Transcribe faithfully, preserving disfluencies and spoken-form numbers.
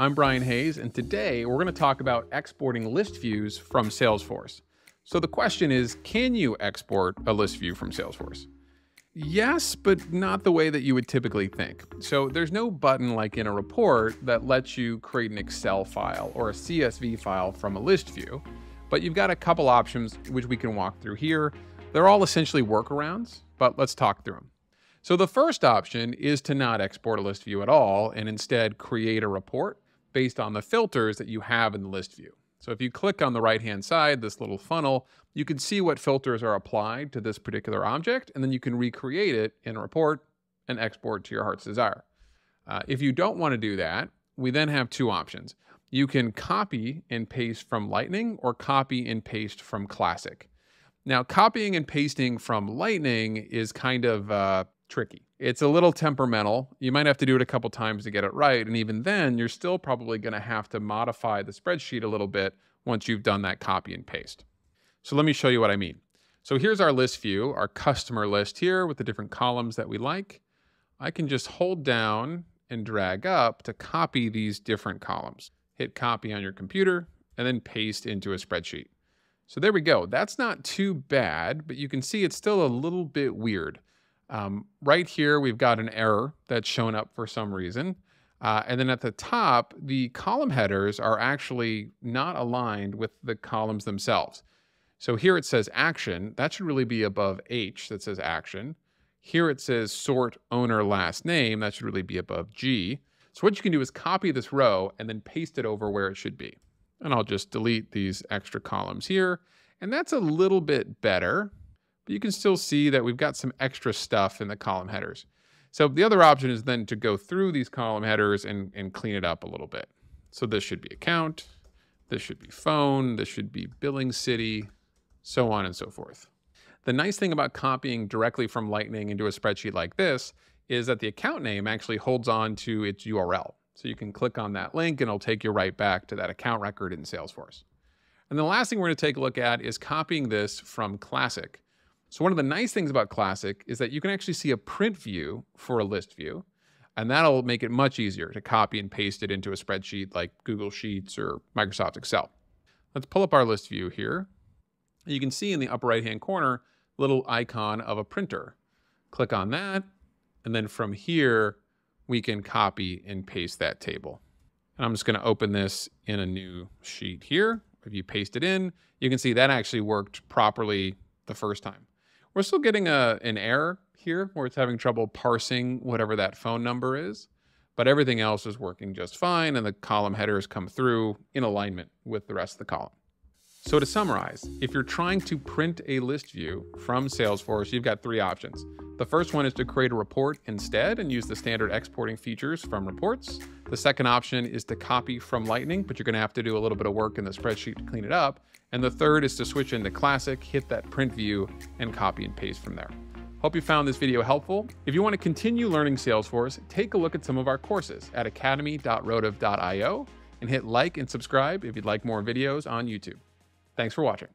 I'm Brian Hayes, and today we're going to talk about exporting list views from Salesforce. So the question is, can you export a list view from Salesforce? Yes, but not the way that you would typically think. So there's no button like in a report that lets you create an Excel file or a C S V file from a list view, but you've got a couple options which we can walk through here. They're all essentially workarounds, but let's talk through them. So the first option is to not export a list view at all and instead create a report based on the filters that you have in the list view. So if you click on the right-hand side, this little funnel, you can see what filters are applied to this particular object, and then you can recreate it in a report and export to your heart's desire. Uh, if you don't want to do that, we then have two options. You can copy and paste from Lightning or copy and paste from Classic. Now, copying and pasting from Lightning is kind of uh, tricky. It's a little temperamental. You might have to do it a couple times to get it right. And even then, you're still probably going to have to modify the spreadsheet a little bit once you've done that copy and paste. So let me show you what I mean. So here's our list view, our customer list here with the different columns that we like. I can just hold down and drag up to copy these different columns. Hit copy on your computer and then paste into a spreadsheet. So there we go. That's not too bad, but you can see it's still a little bit weird. Um, right here, we've got an error that's shown up for some reason. Uh, and then at the top, the column headers are actually not aligned with the columns themselves. So here it says action. That should really be above H that says action. Here it says sort owner last name. That should really be above G. So what you can do is copy this row and then paste it over where it should be. And I'll just delete these extra columns here. And that's a little bit better. But you can still see that we've got some extra stuff in the column headers. So the other option is then to go through these column headers and, and clean it up a little bit. So this should be account, this should be phone, this should be billing city, so on and so forth. The nice thing about copying directly from Lightning into a spreadsheet like this is that the account name actually holds on to its U R L. So you can click on that link and it'll take you right back to that account record in Salesforce. And the last thing we're going to take a look at is copying this from Classic. So one of the nice things about Classic is that you can actually see a print view for a list view, and that'll make it much easier to copy and paste it into a spreadsheet like Google Sheets or Microsoft Excel. Let's pull up our list view here. You can see in the upper right-hand corner, little icon of a printer. Click on that, and then from here, we can copy and paste that table. And I'm just gonna open this in a new sheet here. If you paste it in, you can see that actually worked properly the first time. We're still getting a, an error here where it's having trouble parsing whatever that phone number is, but everything else is working just fine and the column headers come through in alignment with the rest of the column. So to summarize, if you're trying to print a list view from Salesforce, you've got three options. The first one is to create a report instead and use the standard exporting features from reports. The second option is to copy from Lightning, but you're going to have to do a little bit of work in the spreadsheet to clean it up. And the third is to switch into Classic, hit that print view, and copy and paste from there. Hope you found this video helpful. If you want to continue learning Salesforce, take a look at some of our courses at academy dot rotive dot i o and hit like and subscribe if you'd like more videos on YouTube. Thanks for watching.